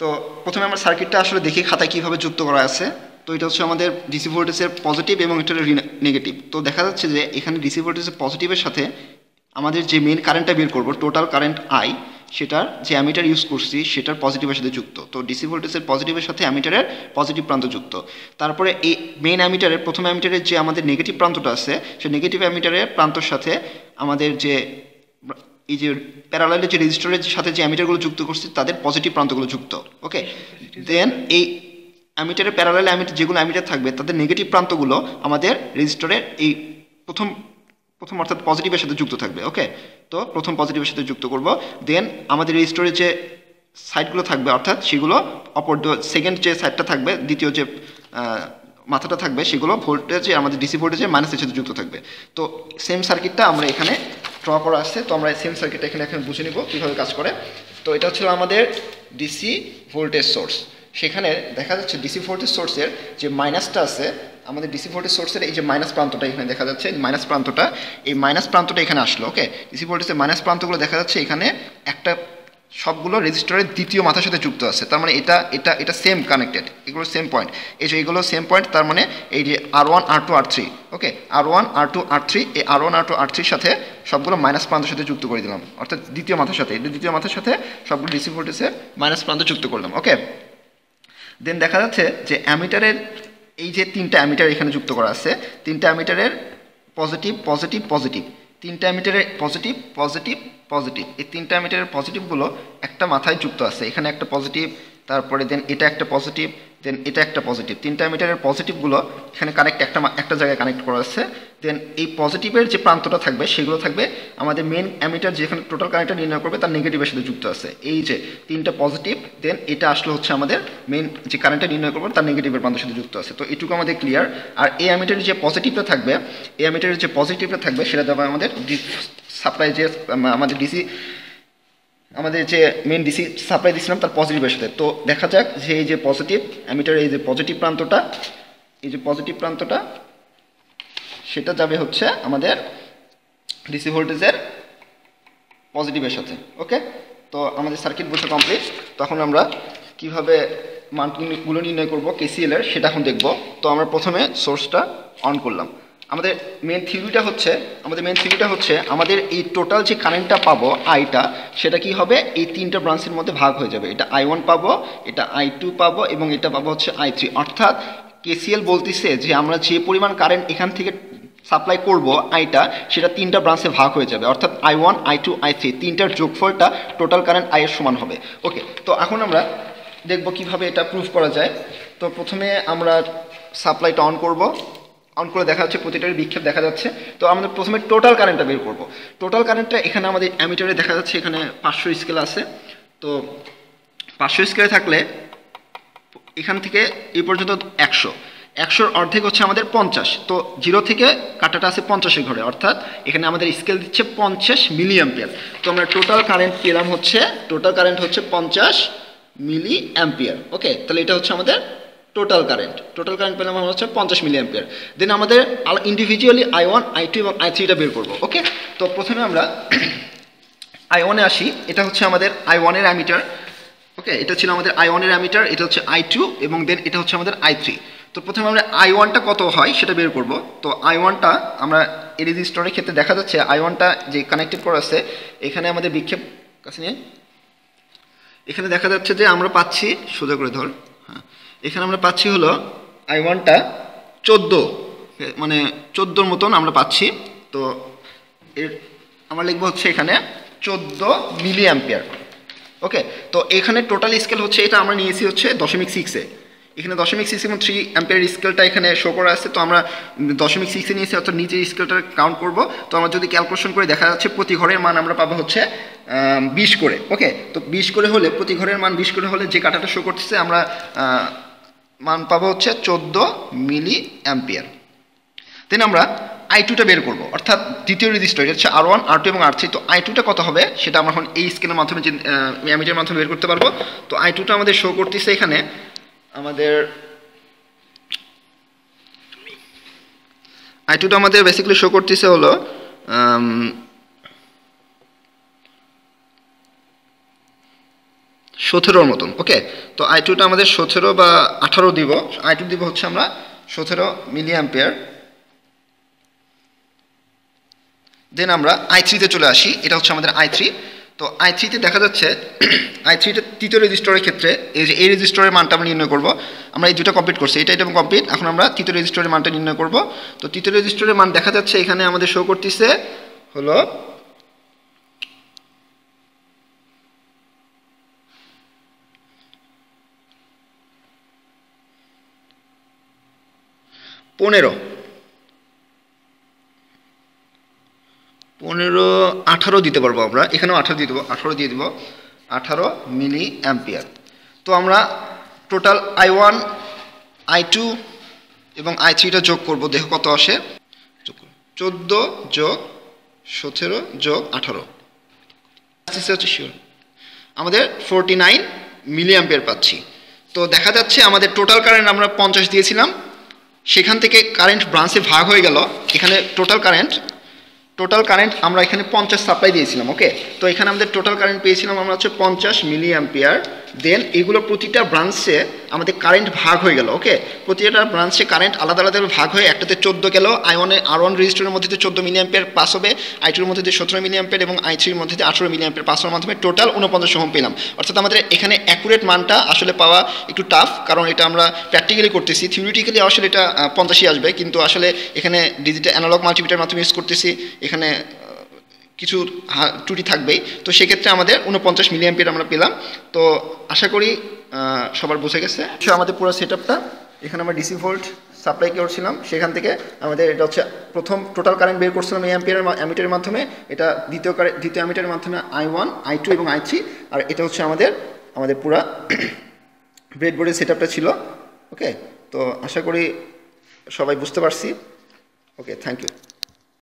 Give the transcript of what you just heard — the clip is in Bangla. তো প্রথমে আমরা সার্কিটটা আসলে দেখি খাতায় কিভাবে যুক্ত করা আছে। তো এটা হচ্ছে আমাদের ডিসি ভোল্টেজের পজিটিভ এবং এটার নেগেটিভ। তো দেখা যাচ্ছে যে এখানে ডিসি ভোল্টেজের পজিটিভের সাথে আমাদের যে মেন কারেন্টটা বের করব, টোটাল কারেন্ট আই, সেটার যে অ্যামিটার ইউজ করছি সেটার পজিটিভের সাথে যুক্ত। তো ডিসি ভোল্টেজের পজিটিভের সাথে অ্যামিটারের পজিটিভ প্রান্ত যুক্ত। তারপরে এই মেন অ্যামিটারের প্রথম অ্যামিটারের যে আমাদের নেগেটিভ প্রান্তটা আছে, সেই নেগেটিভ অ্যামিটারের প্রান্তর সাথে আমাদের যে এই যে প্যারালালে যে রেজিস্টরের সাথে যে অ্যামিটারগুলো যুক্ত করছি তাদের পজিটিভ প্রান্তগুলো যুক্ত। ওকে, দেন এই অ্যামিটারের প্যারালালে যেগুলো অ্যামিটার থাকবে তাদের নেগেটিভ প্রান্তগুলো আমাদের রেজিস্টরের এই প্রথম অর্থাৎ পজিটিভের সাথে যুক্ত থাকবে। ওকে, তো প্রথম পজিটিভের সাথে যুক্ত করব। দেন আমাদের রেজিস্টরের যে সাইডগুলো থাকবে অর্থাৎ সেগুলো অপর সেকেন্ড যে সাইডটা থাকবে, দ্বিতীয় যে মাথাটা থাকবে, সেগুলো ভোল্টেজে আমাদের ডিসি ভোল্টেজের মাইনাসের সাথে যুক্ত থাকবে। তো সেম সার্কিটটা আমরা এখানে ড্র করা আসছে। তো আমরা সেম সার্কিটটা এখানে বুঝে নিব কীভাবে কাজ করে। তো এটা ছিল আমাদের ডিসি ভোল্টেজ সোর্স। সেখানে দেখা যাচ্ছে ডিসি ভোল্টেজ সোর্সের যে মাইনাসটা আছে, আমাদের ডিসি ভোল্টেজ সোর্সের এই যে মাইনাস প্রান্তটা এখানে দেখা যাচ্ছে, মাইনাস প্রান্তটা, এই মাইনাস প্রান্তটা এখানে আসলো। ওকে, ডিসি ভোল্টেজের মাইনাস প্রান্তগুলো দেখা যাচ্ছে এখানে একটা সবগুলো রেজিস্টরের দ্বিতীয় মাথার সাথে যুক্ত আছে। তার মানে এটা এটা এটা সেম কানেক্টেড, এগুলো সেম পয়েন্ট, এই যে এগুলো সেম পয়েন্ট। তার মানে এই যে R1 R2 R3, ওকে, R1 R2 R3, এই R1 R2 R3 সাথে সবগুলো মাইনাস প্রান্তের সাথে যুক্ত করে দিলাম, অর্থাৎ দ্বিতীয় মাথার সাথে, এটা দ্বিতীয় মাথার সাথে সবগুলো ডিসি ভোল্টেজের মাইনাস প্রান্ত যুক্ত করলাম। ওকে, দেন দেখা যাচ্ছে যে অ্যামিটারের এই যে তিনটা অ্যামিটার এখানে যুক্ত করা আছে, তিনটা অ্যামিটারের পজিটিভ পজিটিভ পজিটিভ, তিনটা অ্যামিটারের পজিটিভ পজিটিভ পজিটিভ, এই তিনটা অ্যামিটারের পজিটিভগুলো একটা মাথায় যুক্ত আছে। এখানে একটা পজিটিভ, তারপরে দেন এটা একটা পজিটিভ, দেন এটা একটা পজিটিভ। তিনটা অ্যামিটারের পজিটিভগুলো এখানে কানেক্ট একটা জায়গায় কানেক্ট করা আছে। দেন এই পজিটিভের যে প্রান্তটা থাকবে সেগুলো থাকবে আমাদের মেন অ্যামিটার যেখানে টোটাল কানেক্টটা নির্ণয় করবে তার নেগেটিভের সাথে যুক্ত আছে। এই যে তিনটা পজিটিভ, দেন এটা আসলে হচ্ছে আমাদের মেন যে কারেন্টটা নির্ণয় করবো তার নেগেটিভের প্রান্তের সাথে যুক্ত আছে। তো এটুকু আমাদের ক্লিয়ার। আর এই অ্যামিটারের যে পজিটিভটা থাকবে, এই অ্যামিটারের যে পজিটিভটা থাকবে সেটা দেবে আমাদের সাপ্লাই, যে আমাদের ডিসি, আমাদের যে মেন ডিসি সাপ্লাই দিয়েছিলাম তার পজিটিভের সাথে। তো দেখা যাক যে এই যে পজিটিভ অ্যামিটারের এই যে পজিটিভ প্রান্তটা, এই যে পজিটিভ প্রান্তটা সেটা যাবে হচ্ছে আমাদের ডিসি ভোল্টেজের পজিটিভের সাথে। ওকে, তো আমাদের সার্কিট বোঝা কমপ্লিট। তখন আমরা কিভাবে মানগুলো নির্ণয় করব কেসিএলের সেটা এখন দেখব। তো আমরা প্রথমে সোর্সটা অন করলাম। আমাদের মেন থিওরিটা হচ্ছে আমাদের এই টোটাল যে কারেন্টটা পাবো আইটা, সেটা কি হবে এই তিনটা ব্রাঞ্চের মধ্যে ভাগ হয়ে যাবে। এটা I1 পাবো, এটা I2 পাবো এবং এটা পাবো হচ্ছে I3। অর্থাৎ কেসিএল বলতেছে যে আমরা যে পরিমাণ কারেন্ট এখান থেকে সাপ্লাই করব আইটা, সেটা তিনটা ব্রাঞ্চে ভাগ হয়ে যাবে, অর্থাৎ I1 I2 I3, তিনটার যোগফলটা টোটাল কারেন্ট আই এর সমান হবে। ওকে, তো এখন আমরা দেখব কিভাবে এটা প্রুফ করা যায়। তো প্রথমে আমরা সাপ্লাইটা অন করব। অন করে দেখা যাচ্ছে প্রতিটার বিক্ষেপ দেখা যাচ্ছে। তো আমরা প্রথমে টোটাল কারেন্টটা বের করব। টোটাল কারেন্টটা এখানে আমাদের অ্যামিটারে দেখা যাচ্ছে এখানে 500 স্কেল আছে। তো 500 স্কেলে থাকলে এখান থেকে এই পর্যন্ত 100-র অর্ধেক হচ্ছে আমাদের 50। তো 0 থেকে কাটাটা আছে 50-এর ঘরে, অর্থাৎ এখানে আমাদের স্কেল দিচ্ছে 50 মিলি অ্যাম্পিয়ার। তো আমরা টোটাল কারেন্ট পেলাম হচ্ছে 50 মিলি অ্যাম্পিয়ার। ওকে, তাহলে এটা হচ্ছে আমাদের টোটাল কারেন্ট। টোটাল কারেন্ট পেলাম আমরা হচ্ছে 50 মিলি অ্যাম্পিয়ার। দেন আমাদের ইন্ডিভিজুয়ালি I1 I2 এবং I3টা বের করবো। ওকে, তো প্রথমে আমরা I1 এ আসি। এটা হচ্ছে আমাদের I1 এর অ্যামিটার। ওকে, এটা ছিল আমাদের I1 এর অ্যামিটার, এটা হচ্ছে I2 এবং দেন এটা হচ্ছে আমাদের I3। তো প্রথমে আমরা I1টা কত হয় সেটা বের করব। তো I1টা আমরা রেজিস্টরের ক্ষেত্রে দেখা যাচ্ছে I1টা যে কানেক্টেড করা আছে এখানে আমাদের বিক্ষেপ কাছে নিয়ে এখানে দেখা যাচ্ছে যে আমরা পাচ্ছি, সোজা করে ধর, এখানে আমরা পাচ্ছি হলো I1টা 14, মানে 14-র মতন আমরা পাচ্ছি। তো এর আমরা লিখবো হচ্ছে এখানে 14 মিলি অ্যাম্পিয়ার। ওকে, তো এখানে টোটাল স্কেল হচ্ছে এটা আমরা নিয়েছি হচ্ছে 0.6-এ। এখানে 0.6 এবং 3 অ্যাম্পিয়ার স্কেলটা এখানে শো করা আছে। তো আমরা 0.6-এ নিয়েছি, অর্থাৎ নিচের স্কেলটা কাউন্ট করব। তো আমরা যদি ক্যালকুলেশন করে দেখা যাচ্ছে প্রতি ঘরের মান আমরা পাবো হচ্ছে 20 করে। ওকে, তো 20 করে হলে প্রতি ঘরের মান 20 করে হলে যে কাটাটা শো করতেছে আমরা মান পাবো হচ্ছে 14 মিলি অ্যাম্পিয়ার। দেন আমরা I2টা বের করবো, অর্থাৎ দ্বিতীয় রেজিস্টর, এটা হচ্ছে R1 R2 এবং R3। তো I2টা কত হবে সেটা আমরা এখন এই স্কেলের মাধ্যমে, যে অ্যামিটারের মাধ্যমে বের করতে পারবো। তো I2টা আমাদের শো করতেছে এখানে আমাদের I2টা আমাদের বেসিক্যালি শো করতেছে হলো 17 মতন ওকে তো i2 টা আমাদের 17 বা 18 দিব i2 দিব হচ্ছে আমরা 17 মিলি অ্যাম্পিয়ার দেন আমরা i3 তে চলে আসি এটা হচ্ছে আমাদের i3 তো i3 তে দেখা যাচ্ছে i3 তে তৃতীয় রেজিস্টরের ক্ষেত্রে এই যে এই রেজিস্টরের মানটা আমরা নির্ণয় করব আমরা এই দুটো কমপ্লিট করছি এটা এবং কমপ্লিট এখন আমরা তৃতীয় রেজিস্টরের মানটা নির্ণয় করব তো তৃতীয় রেজিস্টরের মান দেখা যাচ্ছে এখানে আমাদের শো করতেছে হলো 15 18 দিতে পারবো আমরা এখানেও 18 দিয়ে দেব 18 দিয়ে দেব 18 মিলি অ্যাম্পিয়ার তো আমরা টোটাল i1 i2 এবং i3 টা যোগ করব দেখো কত আসে 14 যোগ 17 যোগ 18 আমাদের 49 মিলি অ্যাম্পিয়ার পাচ্ছি তো দেখা যাচ্ছে আমাদের টোটাল কারেন্ট আমরা 50 দিয়েছিলাম সেখান থেকে কারেন্ট ব্রাঞ্চে ভাগ হয়ে গেল এখানে টোটাল কারেন্ট আমরা এখানে 50 সাপ্লাই দিয়েছিলাম ওকে তো এখানে আমাদের টোটাল কারেন্ট পেয়েছিলাম আমরা হচ্ছে 50 মিলি অ্যাম্পিয়ার দেন এগুলো প্রতিটা ব্রাঞ্চে আমাদের কারেন্ট ভাগ হয়ে গেল ওকে প্রতিটা ব্রাঞ্চে কারেন্ট আলাদা আলাদা ভাগ হয়ে একটাতে 14 গেল i1 এ r1 রেজিস্টরের মধ্যে 14 মিলি অ্যাম্পিয়ার পাস হবে i2 এর মধ্যে 17 মিলি অ্যাম্পিয়ার এবং i3 এর মধ্যে 18 মিলি অ্যাম্পিয়ার পাস হওয়ার মাধ্যমে টোটাল 49 ওহম পেলাম অর্থাৎ আমাদের এখানে অ্যাকুরেট মানটা আসলে পাওয়া একটু টাফ কারণ এটা আমরা প্র্যাকটিক্যালি করতেছি থিওরিটিক্যালি আসলে এটা 50 ই আসবে কিন্তু আসলে এখানে ডিজিটাল অ্যানালগ মাল্টিমিটারের মাধ্যমে ইউজ করতেছি এখানে কিছু ত্রুটি থাকবে তো সেই ক্ষেত্রে আমাদের 49 মিলি অ্যাম্পিয়ার আমরা পেলাম তো আশা করি সবার বুঝে গেছে তো আমাদের পুরো সেটআপটা এখানে আমরা ডিসি ভোল্ট সাপ্লাই করেছিলাম সেখান থেকে আমাদের এটা হচ্ছে প্রথম টোটাল কারেন্ট বের করছিলাম এই অ্যামিটারের মাধ্যমে এটা দ্বিতীয় অ্যামিটারের মাধ্যমে i1 i2 এবং i3 আর এটা হচ্ছে আমাদের পুরো ব্রেডবোর্ডের সেটআপটা ছিল ওকে তো আশা করি সবাই বুঝতে পারছি ওকে থ্যাংক ইউ